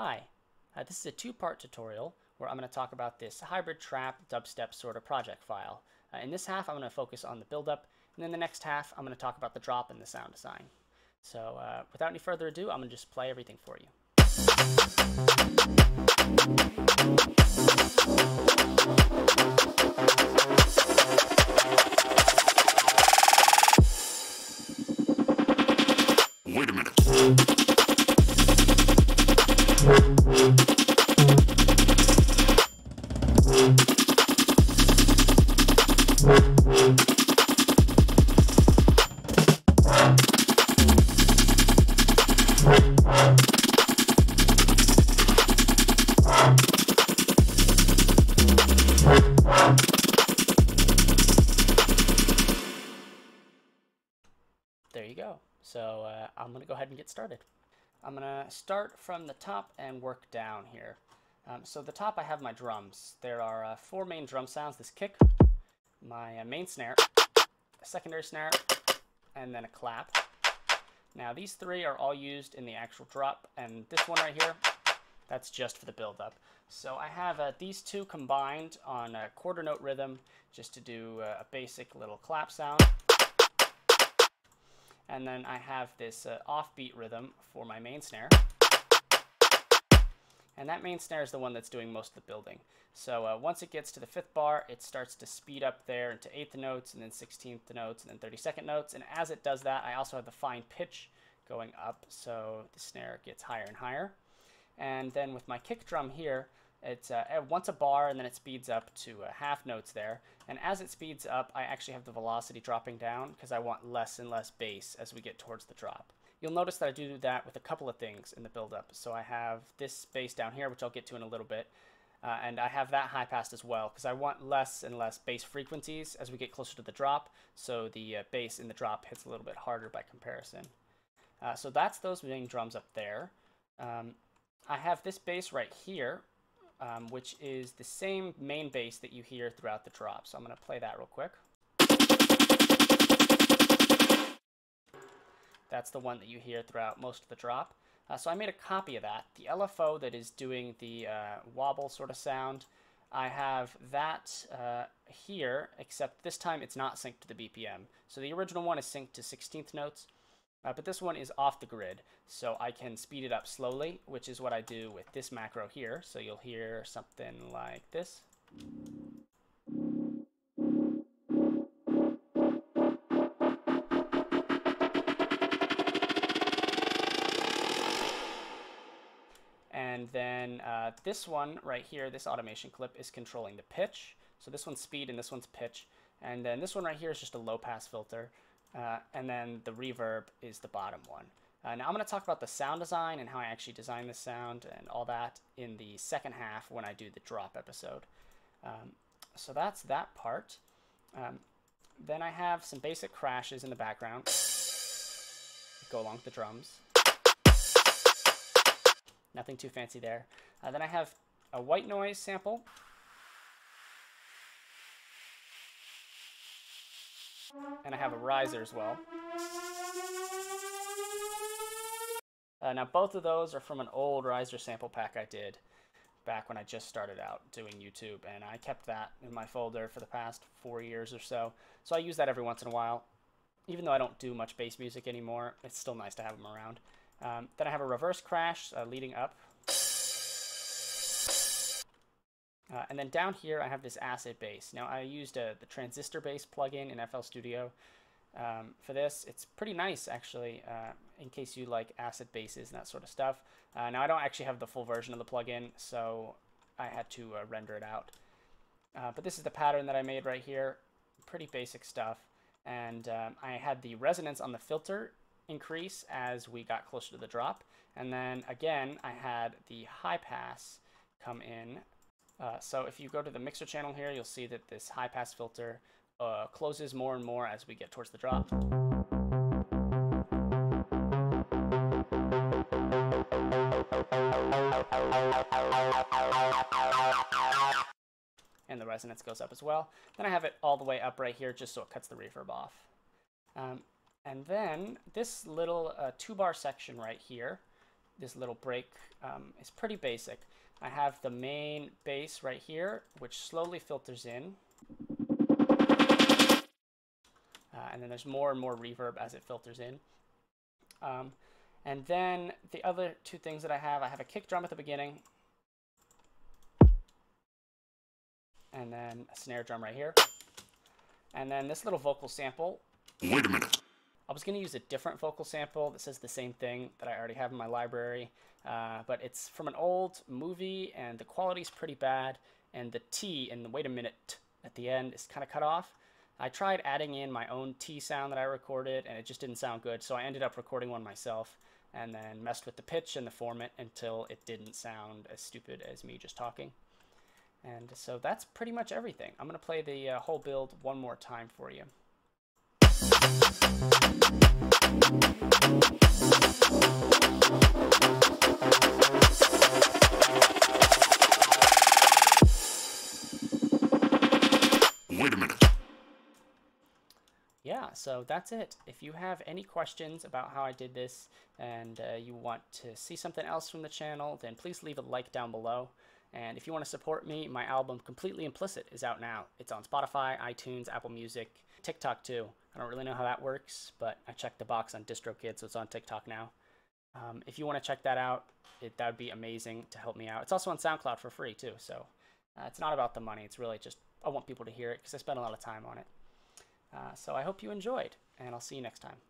Hi, this is a two-part tutorial where I'm going to talk about this hybrid trap dubstep sort of project file. In this half, I'm going to focus on the buildup, and then the next half, I'm going to talk about the drop and the sound design. So without any further ado, I'm going to just play everything for you. Wait a minute. There you go. So I'm going to go ahead and get started. I'm going to start from the top and work down here. So the top, I have my drums. There are four main drum sounds: this kick, my main snare, a secondary snare, and then a clap. Now these three are all used in the actual drop, and this one right here, that's just for the build-up. So I have these two combined on a quarter note rhythm just to do a basic little clap sound. And then I have this offbeat rhythm for my main snare. And that main snare is the one that's doing most of the building. So once it gets to the fifth bar, it starts to speed up there into eighth notes, and then 16th notes, and then 32nd notes. And as it does that, I also have the fine pitch going up, so the snare gets higher and higher. And then with my kick drum here, it's once a bar, and then it speeds up to half notes there. And as it speeds up, I actually have the velocity dropping down because I want less and less bass as we get towards the drop. You'll notice that I do that with a couple of things in the build-up. So I have this bass down here, which I'll get to in a little bit, and I have that high pass as well because I want less and less bass frequencies as we get closer to the drop, so the bass in the drop hits a little bit harder by comparison. So that's those main drums up there. I have this bass right here, which is the same main bass that you hear throughout the drop. So I'm going to play that real quick. That's the one that you hear throughout most of the drop. So I made a copy of that. The LFO that is doing the wobble sort of sound, I have that here, except this time it's not synced to the BPM. So the original one is synced to 16th notes, but this one is off the grid, so I can speed it up slowly, which is what I do with this macro here. So you'll hear something like this. And then this one right here, this automation clip, is controlling the pitch. So this one's speed and this one's pitch. And then this one right here is just a low pass filter. And then the reverb is the bottom one. Now I'm going to talk about the sound design and how I actually design the sound and all that in the second half when I do the drop episode. So that's that part. Then I have some basic crashes in the background that go along with the drums. Nothing too fancy there. Then I have a white noise sample. And I have a riser as well. Now both of those are from an old riser sample pack I did back when I just started out doing YouTube, and I kept that in my folder for the past 4 years or so. So I use that every once in a while. Even though I don't do much bass music anymore, it's still nice to have them around. Then I have a reverse crash leading up. And then down here, I have this acid bass. Now, I used the transistor bass plugin in FL Studio for this. It's pretty nice, actually, in case you like acid basses and that sort of stuff. Now, I don't actually have the full version of the plugin, so I had to render it out. But this is the pattern that I made right here. Pretty basic stuff. And I had the resonance on the filter increase as we got closer to the drop. And then, again, I had the high pass come in. So if you go to the mixer channel here, you'll see that this high pass filter closes more and more as we get towards the drop. And the resonance goes up as well. Then I have it all the way up right here just so it cuts the reverb off. And then this little 2-bar section right here this little break is pretty basic. I have the main bass right here, which slowly filters in. And then there's more and more reverb as it filters in. And then the other two things that I have a kick drum at the beginning, and then a snare drum right here. And then this little vocal sample. Wait a minute. I was going to use a different vocal sample that says the same thing that I already have in my library, but it's from an old movie and the quality's pretty bad, and the T in the wait a minute at the end is kind of cut off. I tried adding in my own T sound that I recorded and it just didn't sound good, so I ended up recording one myself and then messed with the pitch and the format until it didn't sound as stupid as me just talking. And so that's pretty much everything. I'm going to play the whole build one more time for you. Wait a minute. Yeah, so that's it. If you have any questions about how I did this and you want to see something else from the channel, then please leave a like down below. And if you want to support me, my album Completely Implicit is out now. It's on Spotify, iTunes, Apple Music, TikTok too. I don't really know how that works, but I checked the box on DistroKid, so it's on TikTok now. If you want to check that out, that would be amazing to help me out. It's also on SoundCloud for free too, so it's not about the money. It's really just I want people to hear it because I spent a lot of time on it. So I hope you enjoyed, and I'll see you next time.